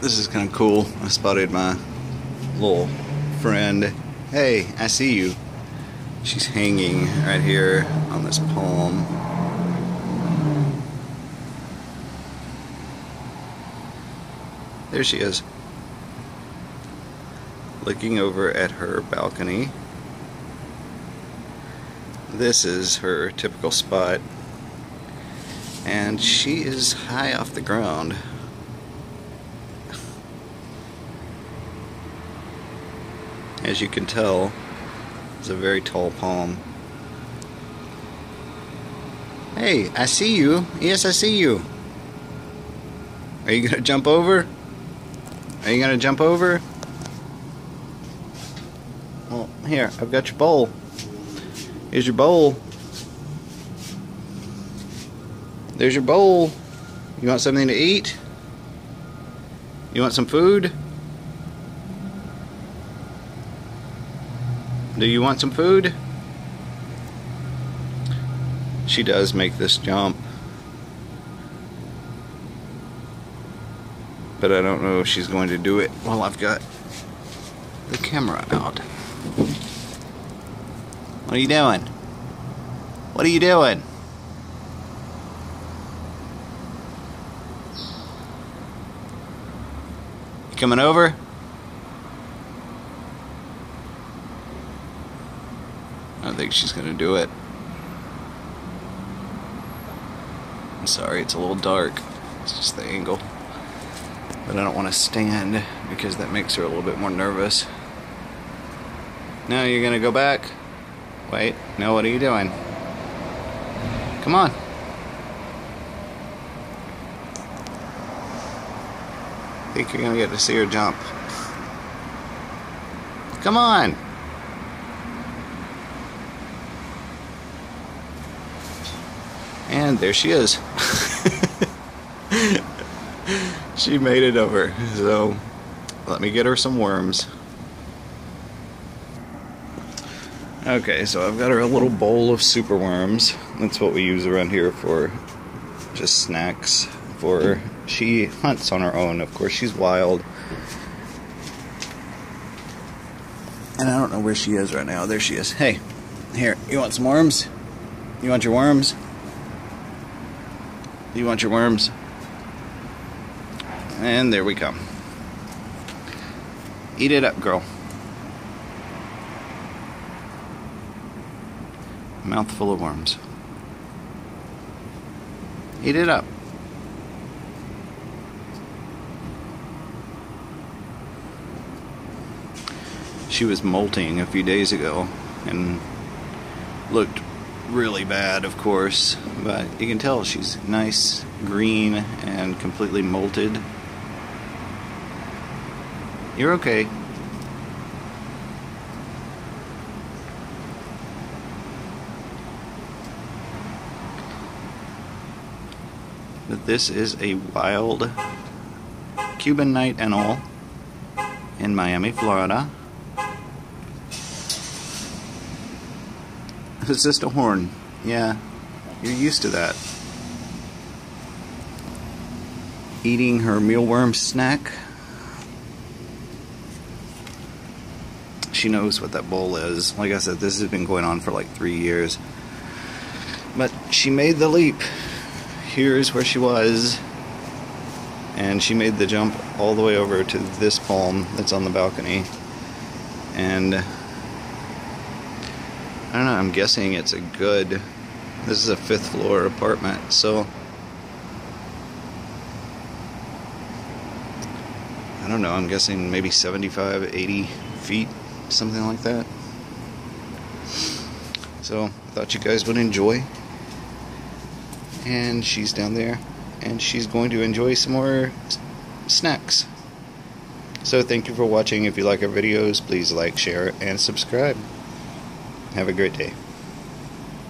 This is kind of cool. I spotted my little friend. Hey, I see you. She's hanging right here on this palm. There she is. Looking over at her balcony. This is her typical spot. And she is high off the ground. As you can tell, it's a very tall palm. Hey, I see you. Yes, I see you. Are you gonna jump over? Are you gonna jump over? Well, here, I've got your bowl. Here's your bowl. There's your bowl. You want something to eat? You want some food? Do you want some food? She does make this jump. But I don't know if she's going to do it while I've got the camera out. What are you doing? What are you doing? You coming over? I don't think she's gonna do it. I'm sorry, it's a little dark. It's just the angle. But I don't want to stand because that makes her a little bit more nervous. Now you're gonna go back. Wait, no, what are you doing? Come on. I think you're gonna get to see her jump. Come on! And there she is. She made it over. So let me get her some worms. Okay, so I've got her a little bowl of super worms. That's what we use around here for just snacks for her. She hunts on her own, of course. She's wild. And I don't know where she is right now. There she is. Hey, here, you want some worms? You want your worms? You want your worms? And there we go. Eat it up, girl. Mouthful of worms. Eat it up. She was molting a few days ago and looked really bad, of course, but you can tell she's nice, green, and completely molted. You're okay. But this is a wild Cuban Knight Anole in Miami, Florida. It's just a horn. Yeah, you're used to that. Eating her mealworm snack. She knows what that bowl is. Like I said, this has been going on for like 3 years. But she made the leap. Here's where she was. And she made the jump all the way over to this palm that's on the balcony. And I don't know, I'm guessing it's a good, this is a 5th floor apartment, so I don't know, I'm guessing maybe 75, 80 feet, something like that. So, thought you guys would enjoy. And she's down there, and she's going to enjoy some more snacks. So thank you for watching. If you like our videos, please like, share, and subscribe. Have a great day.